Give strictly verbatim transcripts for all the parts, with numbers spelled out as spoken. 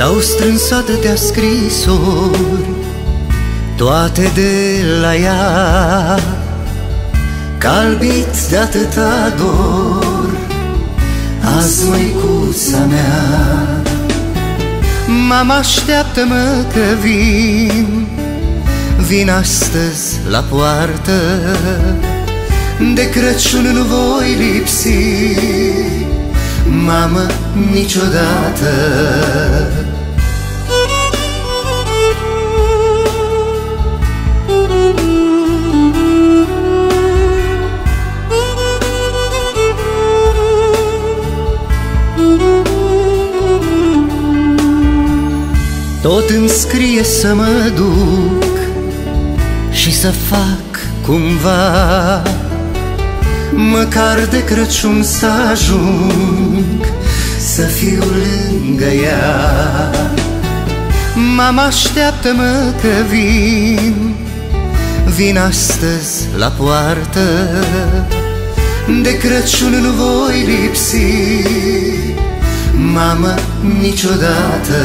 S-au strâns atâtea scrisori, toate de la ea, calbiți de atâta dor, azi măicuța mea. Mama, așteaptă-mă că vin, vin astăzi la poartă, de Crăciun nu voi lipsi, mamă, niciodată. Tot îmi scrie să mă duc și să fac cumva, măcar de Crăciun să ajung, să fiu lângă ea. Mama, așteaptă-mă că vin, vin astăzi la poartă, de Crăciun nu voi lipsi, mamă, niciodată.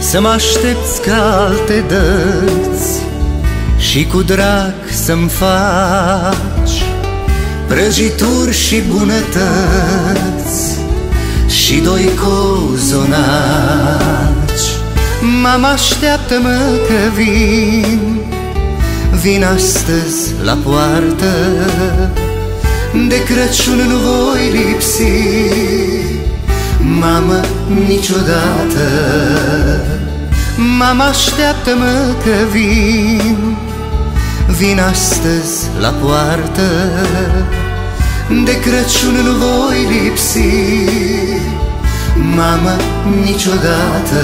Să mă aștepți ca alte dăți și cu drag să-mi faci prăjituri și bunătăți și doi cozonaci. Mama, așteaptă-mă că vin, vin astăzi la poartă, de Crăciun nu voi lipsi, mamă, niciodată. Mama, așteaptă-mă că vin, vin astăzi la poartă, de Crăciun nu voi lipsi, mamă, niciodată.